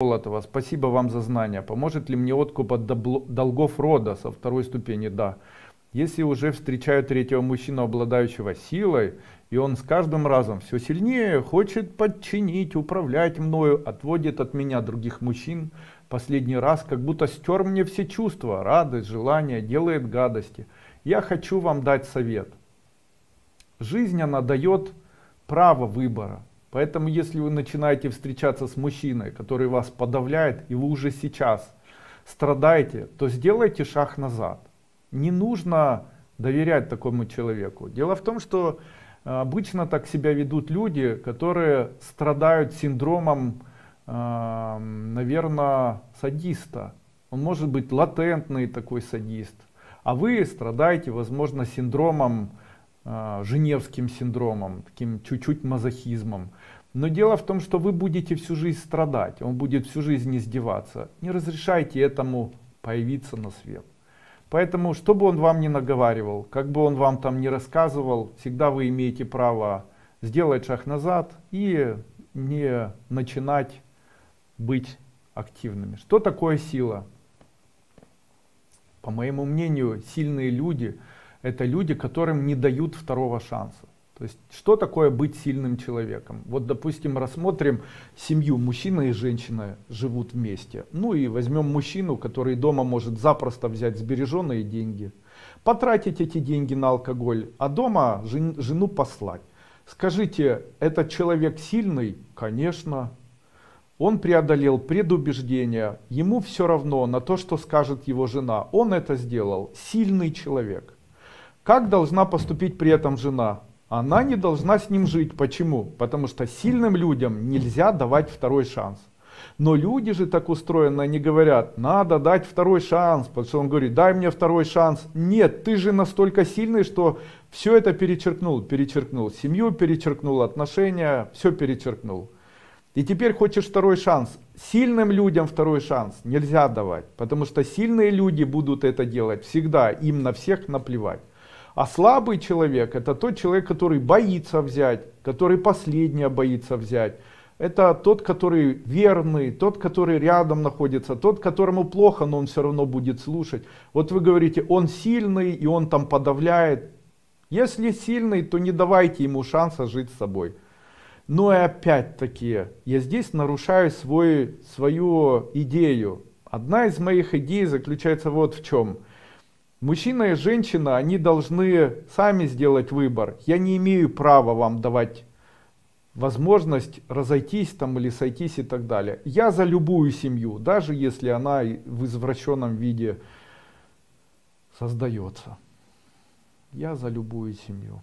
Золотова, спасибо вам за знания. Поможет ли мне откуп от долгов рода со второй ступени? Да. Если уже встречаю третьего мужчину, обладающего силой, и он с каждым разом все сильнее хочет подчинить, управлять мною, отводит от меня других мужчин, последний раз как будто стер мне все чувства, радость, желание, делает гадости. Я хочу вам дать совет. Жизнь, она дает право выбора. Поэтому, если вы начинаете встречаться с мужчиной, который вас подавляет, и вы уже сейчас страдаете, то сделайте шаг назад. Не нужно доверять такому человеку. Дело в том, что обычно так себя ведут люди, которые страдают синдромом, наверное, садиста. Он может быть латентный такой садист. А вы страдаете, возможно, синдромом, женевским синдромом, таким чуть-чуть мазохизмом. Но дело в том, что вы будете всю жизнь страдать, он будет всю жизнь издеваться. Не разрешайте этому появиться на свет. Поэтому, что бы он вам ни наговаривал, как бы он вам там ни рассказывал, всегда вы имеете право сделать шаг назад и не начинать быть активными. Что такое сила? По моему мнению, сильные люди — это люди, которым не дают второго шанса. То есть, что такое быть сильным человеком? Вот, допустим, рассмотрим семью. Мужчина и женщина живут вместе. Ну и возьмем мужчину, который дома может запросто взять сбереженные деньги, потратить эти деньги на алкоголь, а дома жену послать. Скажите, этот человек сильный? Конечно. Он преодолел предубеждения. Ему все равно на то, что скажет его жена. Он это сделал. Сильный человек. Как должна поступить при этом жена? Она не должна с ним жить. Почему? Потому что сильным людям нельзя давать второй шанс. Но люди же так устроены, они говорят, надо дать второй шанс. Потому что он говорит, дай мне второй шанс. Нет, ты же настолько сильный, что все это перечеркнул. Перечеркнул семью, перечеркнул отношения, все перечеркнул. И теперь хочешь второй шанс. Сильным людям второй шанс нельзя давать. Потому что сильные люди будут это делать всегда, им на всех наплевать. А слабый человек — это тот человек, который боится взять, который последний боится взять. Это тот, который верный, тот, который рядом находится, тот, которому плохо, но он все равно будет слушать. Вот вы говорите, он сильный и он там подавляет. Если сильный, то не давайте ему шанса жить с собой. Но и опять-таки, я здесь нарушаю свою идею. Одна из моих идей заключается вот в чем. Мужчина и женщина, они должны сами сделать выбор. Я не имею права вам давать возможность разойтись там или сойтись и так далее. Я за любую семью, даже если она в извращенном виде создается. Я за любую семью.